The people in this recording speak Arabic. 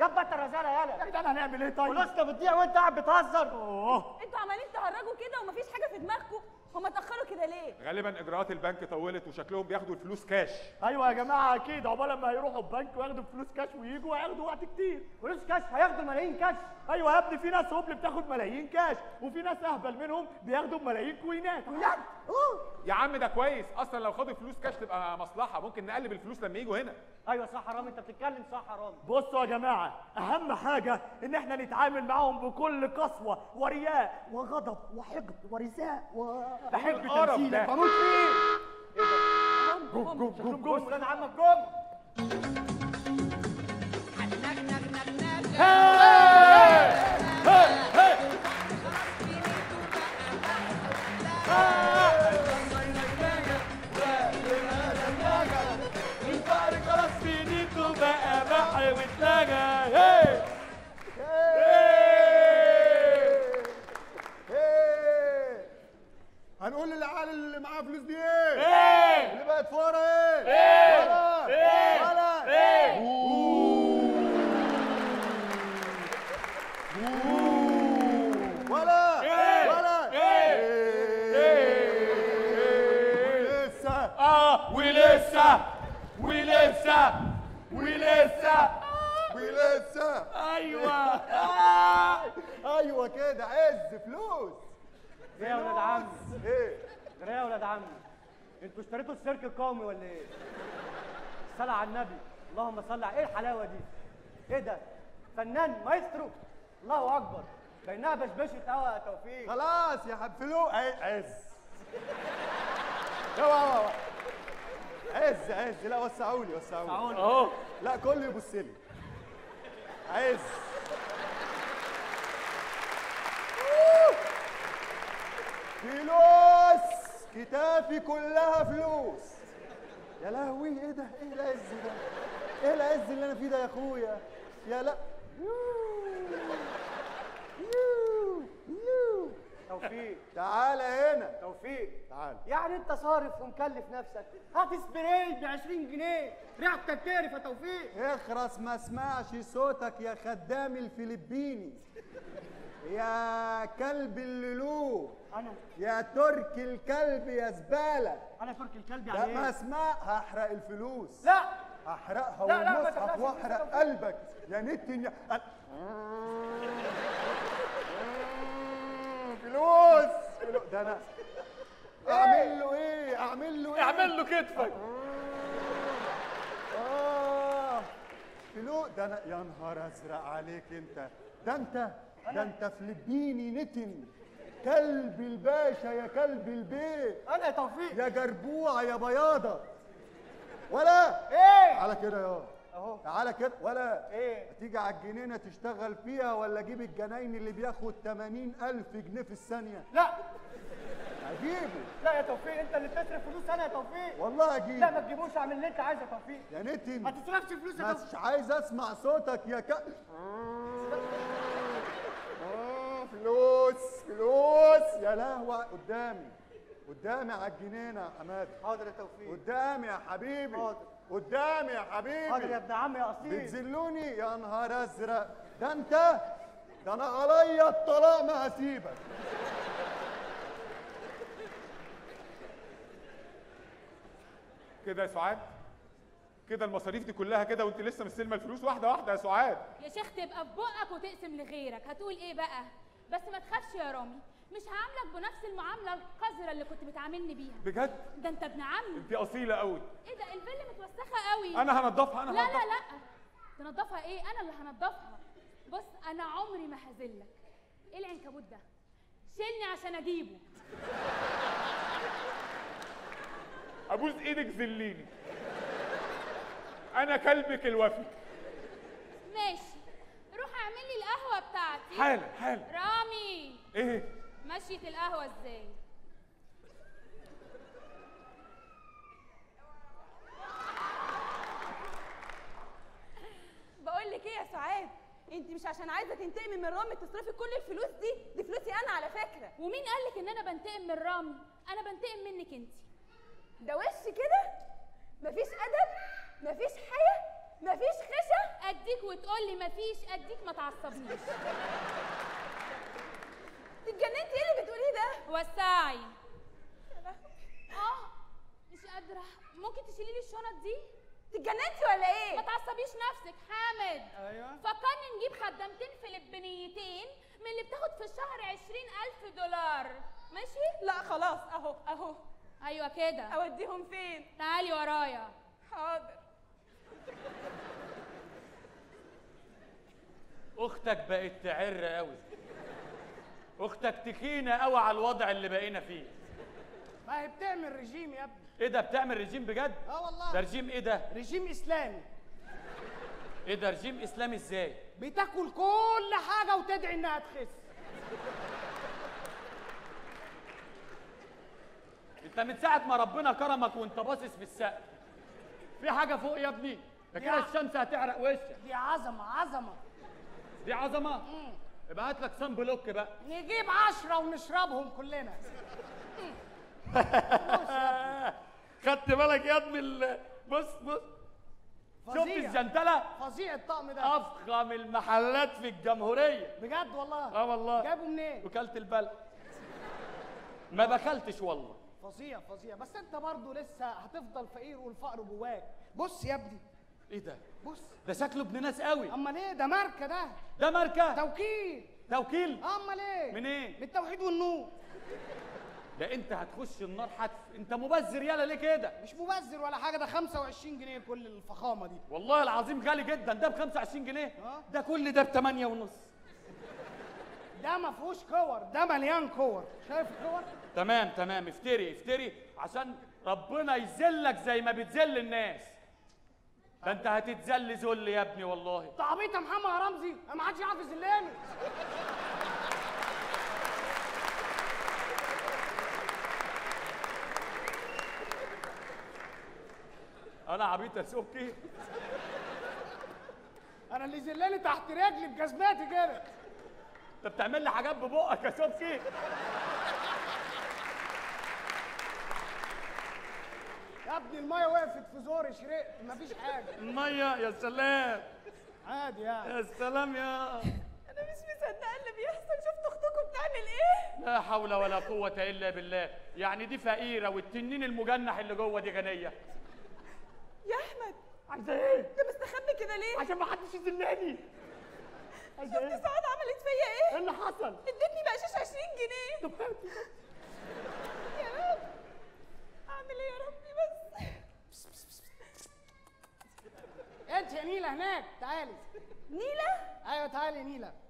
يابا انت رزاله يالا يا جدعان. هنعمل ايه طيب؟ فلوسنا بتضيع وانت قاعد بتهزر. انتوا عمالين تهرجوا كده ومفيش حاجه في دماغكم، هم اتاخروا كده ليه؟ غالبا اجراءات البنك طولت وشكلهم بياخدوا الفلوس كاش. ايوه يا جماعه اكيد، عقبال ما هيروحوا البنك وياخدوا فلوس كاش وييجوا هياخدوا وقت كتير. فلوس كاش هياخدوا ملايين كاش. ايوه يا ابني، في ناس هبل بتاخد ملايين كاش وفي ناس اهبل منهم بياخدوا ملايين كوينات. كوينات؟ يا عم ده كويس، اصلا لو خدوا فلوس كاش تبقى مصلحه، ممكن نقلب الفلوس لما يجوا هنا. ايوه صح رامي، انت بتتكلم صح رامي. بصوا يا جماعه، اهم حاجه ان احنا نتعامل معاهم بكل قسوه ورياء وغضب وحقد ورزاق بحب تمثيلك. بموت فيه ايه ده؟ جم جم جم جم ولاد عمك جم. من فقر خلاص في نيته بقى بحر وتلاجة. هنقول للعيال اللي معاه فلوس دي ايه؟ ايه؟ اللي بقت فقرا ايه؟ ايه؟ ولا ايه؟ ولا ايه؟ ولا ايه؟ ولا ايه؟ ايه؟ ولسه ولسه ولسه ولسه ولسه. ايوه ايوه كده، عز فلوس. ايه يا ولاد عم؟ ايه؟ ايه يا ولاد عم؟ انتوا اشتريتوا السيرك القومي ولا ايه؟ صل على النبي، اللهم صل على، ايه الحلاوه دي؟ ايه ده؟ فنان مايسترو، الله اكبر، بينها بشبشت قوي يا توفيق. خلاص يا حب فلوق اهي، عز. اوعى عز عز، لا وسعوا لي وسعوا لي اهو، لا كله يبص لي. عز فلوس، كتافي كلها فلوس. يا لهوي ايه ده؟ ايه العز ده؟ ايه العز اللي انا فيه ده يا اخويا؟ يا لا توفيق تعالى هنا. توفيق تعالى، يعني انت صارف ومكلف نفسك، هات سبراي ب 20 جنيه ريحتك تقرف يا توفيق. اخرس ما اسمعش صوتك يا خدام الفلبيني، يا كلب اللولو، أنا يا ترك الكلب يا زبالة. أنا ترك الكلب يعني إيه؟ ما اسمع، هحرق الفلوس. لا هحرقها والمصحف واحرق قلبك يا نت. فلوس فلوس ده أنا أعمل له إيه؟ أعمل له إيه؟ أعمل له كتفك. فلوس ده أنا، يا نهار أزرق عليك أنت، ده أنت ده انت فلبيني نتن، كلب الباشا يا كلب البيت. انا يا توفيق يا جربوعه يا بياضه. ولا ايه على كده يا اهو، تعالى كده. ولا ايه هتيجي على الجنينه تشتغل فيها، ولا اجيب الجناين اللي بياخد 80,000 جنيه في الثانيه؟ لا اجيبه. لا يا توفيق انت اللي بتصرف فلوس. انا يا توفيق والله اجيب. لا ما تجيبوش، اعمل اللي انت عايزه يا توفيق يا نتن، ما تصرفش فلوس يا توفيق. مش عايز اسمع صوتك يا كلب. فلوس فلوس يا لهوي، قدامي قدامي على الجنينه يا حمادي. حاضر يا توفيق. قدامي يا حبيبي. حاضر. قدامي يا حبيبي. حاضر يا ابن عمي يا اصيل. بتذلوني يا نهار ازرق، ده انت ده انا عليا الطلاق ما هسيبك. كده يا سعاد، كده المصاريف دي كلها كده وانت لسه مستلمه الفلوس واحده واحده يا سعاد. يا شيخ تبقى في بقك وتقسم لغيرك. هتقول ايه بقى؟ بس ما تخافش يا رامي، مش هعاملك بنفس المعامله القذره اللي كنت بتعاملني بيها. بجد؟ ده انت ابن عمي. انت اصيله قوي. ايه ده الفيلا متوسخه قوي. انا هنضفها، انا هنضفها. لا لا لا تنضفها ايه، انا اللي هنضفها. بص انا عمري ما هذلك. ايه العنكبوت ده؟ شيلني عشان اجيبه. ابوس ايدك ذليني، انا كلبك الوفي. ماشي، روح اعمل لي القهوه بتاعتي حالا حالا. رامي ايه مشيت القهوه ازاي؟ بقول لك ايه يا سعاد، انت مش عشان عايزه تنتقمي من رامي تصرفي كل الفلوس دي فلوسي انا على فكره. ومين قال لك ان انا بنتقم من رامي؟ انا بنتقم منك انت. ده وش كده؟ مفيش ادب، مفيش حياة، مفيش خشة اديك وتقول لي مفيش اديك، ما تعصبنيش. اتجننتي؟ ايه اللي بتقوليه ده؟ وسعي. مش قادره. ممكن تشيلي لي الشنط دي؟ اتجننتي ولا ايه؟ ما تعصبيش نفسك. حامد. ايوه. فكرني نجيب خدامتين فلبينيتين من اللي بتاخد في الشهر 20,000 دولار، ماشي؟ لا خلاص، اهو اهو. ايوه كده. اوديهم فين؟ تعالي ورايا. حاضر. اختك بقت تعر قوي، اختك تخينه قوي على الوضع اللي بقينا فيه. ما هي بتعمل رجيم يا ابني. ايه ده، بتعمل رجيم بجد؟ اه والله. ده رجيم ايه ده؟ رجيم اسلامي. ايه ده، رجيم اسلامي ازاي؟ بتاكل كل حاجه وتدعي انها تخس. انت من ساعه ما ربنا كرمك وانت باصص في السقف في حاجه فوق يا ابني؟ ده كده الشمس هتعرق وشك. دي عظمه عظمه. دي عظمه؟ ابعت لك صن بلوك بقى. نجيب 10 ونشربهم كلنا. خدت بالك يا ابني؟ بص بص، شوف الجنتله. فظيع الطقم ده، افخم المحلات في الجمهوريه بجد والله. اه والله. جابه منين؟ وكاله البلد. ما بخلتش والله. فظيع فظيع. بس انت برضه لسه هتفضل فقير والفقر جواك. بص يا ابني. ايه ده؟ بص، ده شكله ابن ناس قوي. امال ايه؟ ده ماركه. ده ماركه توكيل. توكيل؟ امال ايه؟ منين؟ إيه؟ من التوحيد والنور. ده انت هتخش النار حتف. انت مبذر يالا ليه كده؟ مش مبذر ولا حاجه، ده 25 جنيه كل الفخامه دي. والله العظيم غالي جدا. ده ب 25 جنيه؟ ده كل ده ب 8.5. ده ما فيهوش كور، ده مليان كور. شايف الكور؟ تمام تمام. افتري افتري عشان ربنا يذلك زي ما بتذل الناس. ده انت هتتذل ذل يا ابني والله. تعبيط يا محمد رمزي، ما حدش يعرف يذلني. أنا عبيط يا سوكي؟ أنا اللي زلاني تحت رجلي بجزماتي كده. أنت بتعمل لي حاجات ببقك يا سوكي؟ يا ابني المية وقفت في زوري، شرقت مفيش حاجة. المية؟ يا سلام. عادي يعني. يا سلام. يا أنا مش مصدقة اللي بيحصل. شفتوا أختكم بتعمل إيه؟ لا حول ولا قوة إلا بالله. يعني دي فقيرة والتنين المجنح اللي جوه دي غنية. يا احمد، عايزه ايه؟ انت مستخبي كده ليه؟ عشان ما حدش يذلني. شفت سعاد عملت فيا ايه؟ ايه اللي حصل؟ ادتني بقشاش 20 جنيه. طب هاتي. يا رب اعمل ايه يا ربي؟ بس انت يا نيلة هناك تعالي. نيلة؟ ايوه تعالي نيلة.